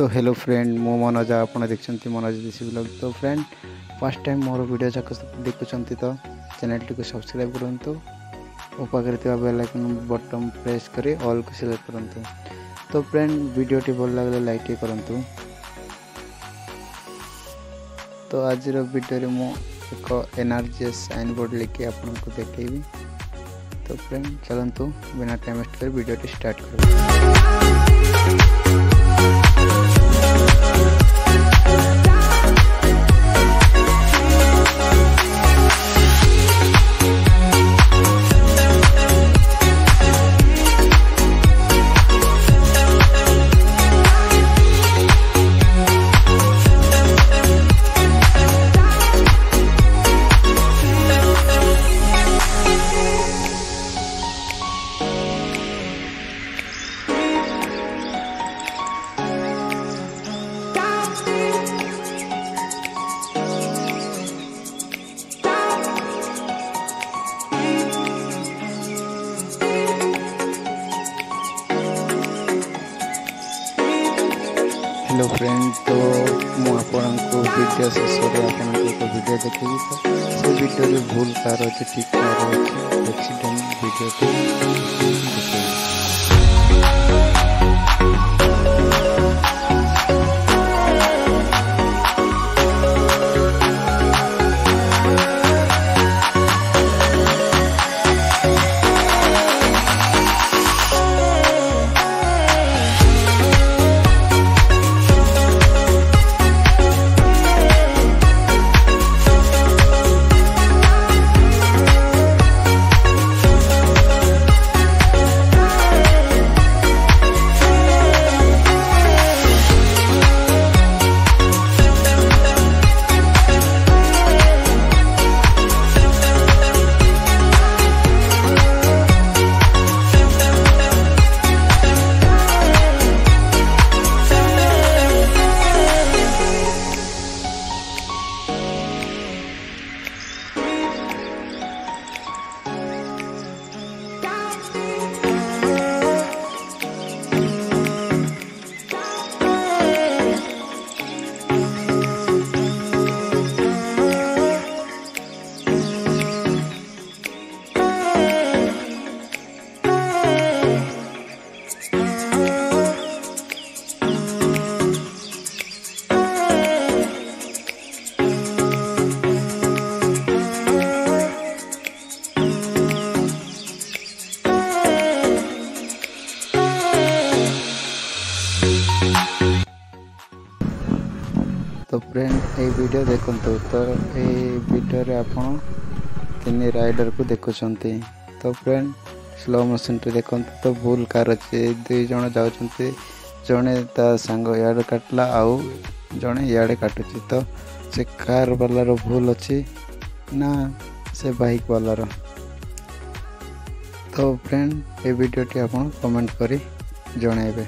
तो hello friend मो मनोज आपड़ देखते मनोज देसी ब्लॉग। तो फ्रेंड फर्स्ट टाइम मोर वीडियो जाक देखुं तो चैनल टी सब्सक्राइब करूँ और पाखे बेल आइकन बटन प्रेस कर ऑल को सिलेक्ट करूँ। तो फ्रेंड वीडियो टी भल लगे लाइक करूँ। तो आज वीडियो मो एक एनआरजीएस साइन बोर्ड लेके आपको देखी। तो फ्रेंड चलतु बिना टाइम वेस्ट कर वीडियो टी स्टार्ट हेलो फ्रेंड। तो मुझको वीडियो शेष वीडियो देखी तो से वीडियो भूल कार अच्छे ठीक कार एक्सीडेंट वीडियो तो फ्रेंड ये वीडियो देखो। तो ये वीडियो रे आपण तीन राइडर को देखुं। तो फ्रेंड स्लो मोशन देखते तो भूल कार अच्छे दुई जन जाऊँचे जड़े ता सांग इे काटला आउ जड़े इे काटुचे। तो से कार वालार भूल अच्छी ना से बाइक वालार। तो फ्रेंड ये वीडियोटी आपड़ कमेंट कर जन।